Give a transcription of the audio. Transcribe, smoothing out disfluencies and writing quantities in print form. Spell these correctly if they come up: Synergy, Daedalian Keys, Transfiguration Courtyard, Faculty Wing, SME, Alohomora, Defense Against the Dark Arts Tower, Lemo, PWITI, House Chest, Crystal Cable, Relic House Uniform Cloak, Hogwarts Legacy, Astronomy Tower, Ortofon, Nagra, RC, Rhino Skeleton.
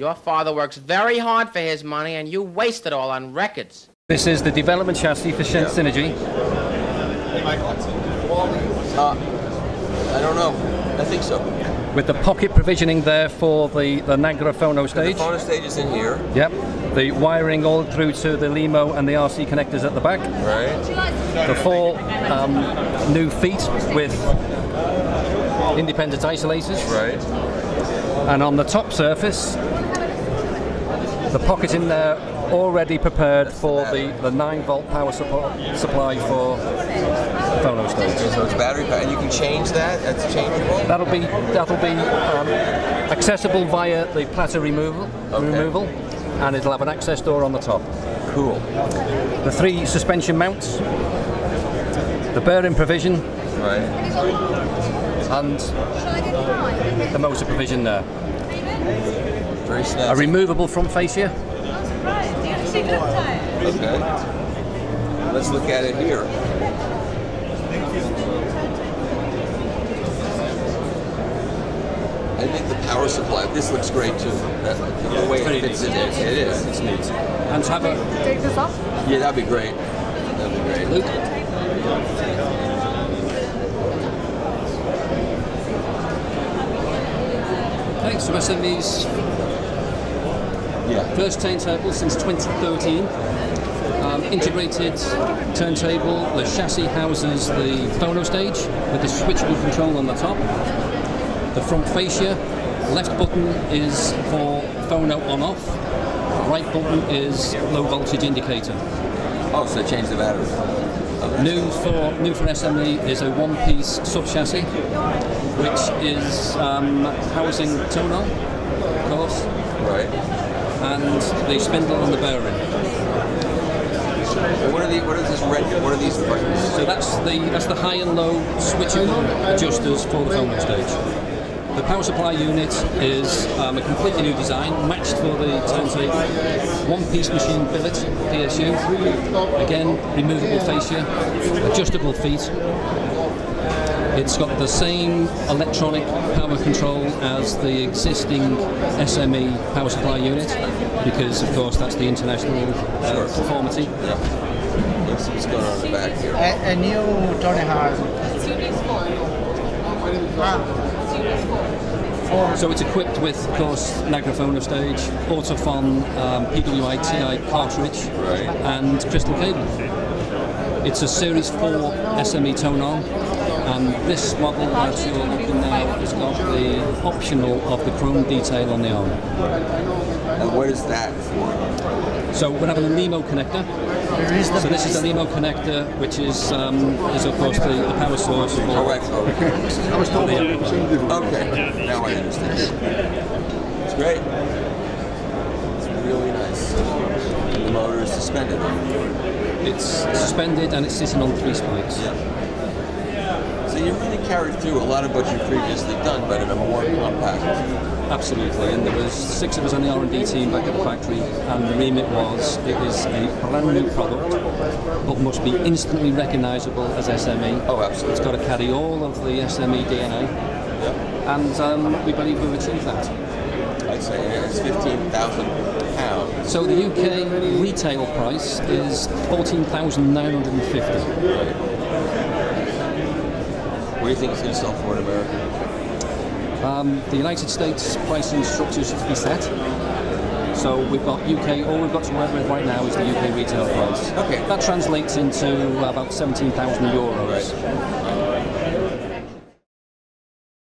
Your father works very hard for his money, and you waste it all on records. This is the development chassis for Synergy. I don't know. I think so. With the pocket provisioning there for the Nagra phono stage. The phono stage is in here. Yep. The wiring all through to the Lemo and the RC connectors at the back. Right. The four new feet with independent isolators. Right. And on the top surface, the pocket in there already prepared for the 9-volt power supply for the phono stage. So it's battery power, and you can change that? That's changeable? That'll be accessible via the platter removal, and it'll have an access door on the top. Cool. The 3 suspension mounts, the bearing provision, right, and the motor provision there. Very snazzy. A removable front fascia. Okay. Let's look at it here. I think the power supply, this looks great too. The way it fits in there. It is. It's neat. And to have a... Take this off? Yeah, that'd be great. That'd be great. Luke? Thanks for SMEs. Yeah. First turntable since 2013, integrated turntable, the chassis houses the phono stage with the switchable control on the top. The front fascia, left button is for phono on off, right button is low voltage indicator. Oh, so change the battery. Okay. New for SME is a one-piece sub-chassis, which is housing tonal, of course. Right. And the spindle on the bearing. What are these buttons? So that's the high and low switchable adjusters for the phono stage. The power supply unit is a completely new design, matched for the turntable. One-piece machine billet, PSU. Again, removable fascia, adjustable feet. It's got the same electronic power control as the existing SME power supply unit, because of course that's the international conformity. Yeah. Let's see what's going on in the back here. A new Tony Hart. So it's equipped with, of course, Nagra phono stage, Ortofon, PWITI cartridge, right, and Crystal Cable. It's a Series 4 SME tonal. And this model, as you're looking now, has got the optional of the chrome detail on the arm. And what is that for? So we're having a Lemo connector. So this is a Lemo connector, which is of course the power source. For I was told. Okay, now I understand. It's great. It's really nice. The motor is suspended. It's suspended and it's sitting on 3 spikes. Yeah. So you really carried through a lot of what you've previously done, but in a more compact. Absolutely, and there was 6 of us on the R&D team back at the factory, and the remit was, it is a brand new product, but must be instantly recognisable as SME. Oh, absolutely. It's got to carry all of the SME DNA, and we believe we've achieved that. I'd say it's £15,000. So the UK retail price is £14,950. What do you think it's going to sell for in America? The United States pricing structures should be set. So we've got UK, all we've got to work with right now is the UK retail price. Okay. That translates into about €17,000. Right.